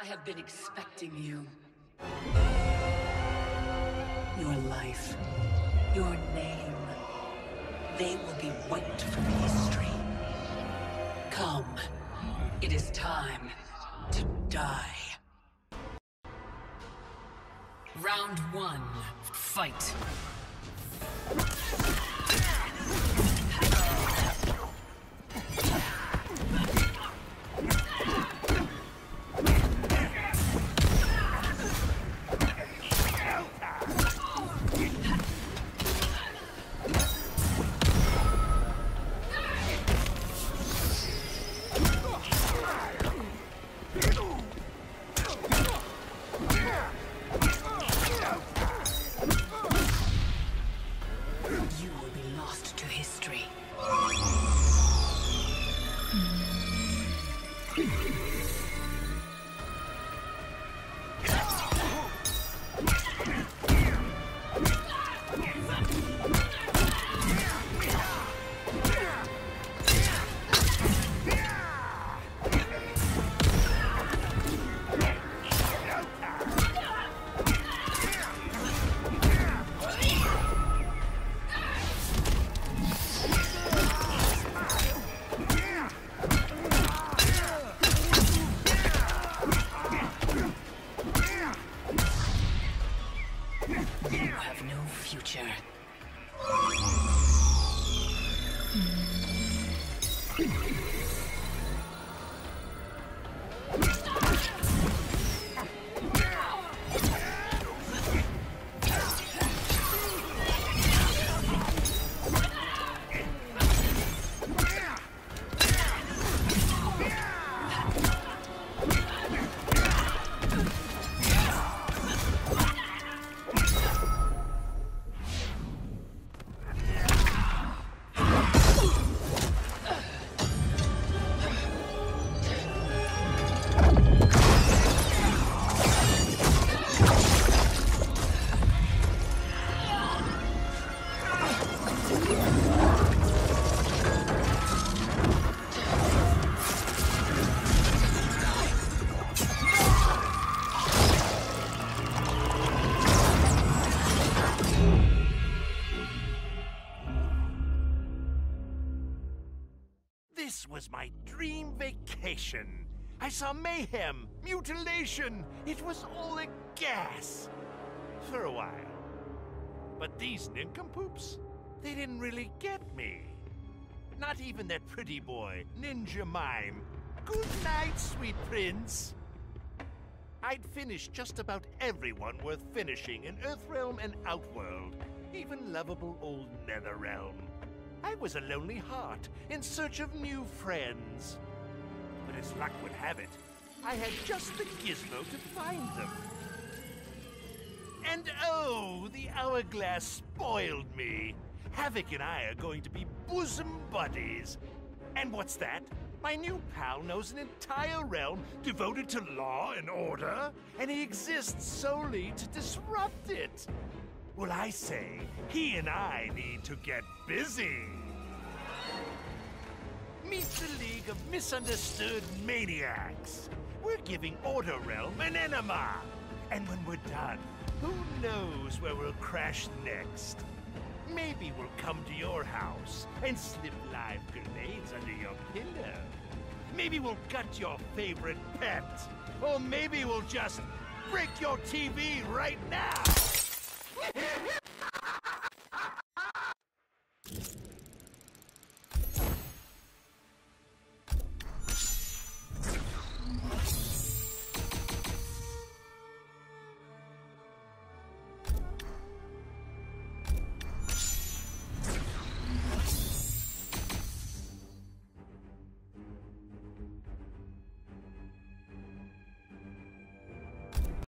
I have been expecting you. Your life, your name, they will be wiped from history. Come, it is time to die. Round one, fight. My dream vacation. I saw mayhem, mutilation. It was all a gas. For a while. But these nincompoops, they didn't really get me. Not even that pretty boy, Ninja Mime. Good night, sweet prince. I'd finished just about everyone worth finishing in Earthrealm and Outworld, even lovable old Netherrealm. I was a lonely heart, in search of new friends. But as luck would have it, I had just the gizmo to find them. And oh, the hourglass spoiled me. Havoc and I are going to be bosom buddies. And what's that? My new pal knows an entire realm devoted to law and order, and he exists solely to disrupt it. Well, I say, he and I need to get busy. Meet the League of Misunderstood Maniacs. We're giving Order Realm an enema. And when we're done, who knows where we'll crash next? Maybe we'll come to your house and slip live grenades under your pillow. Maybe we'll gut your favorite pet. Or maybe we'll just break your TV right now.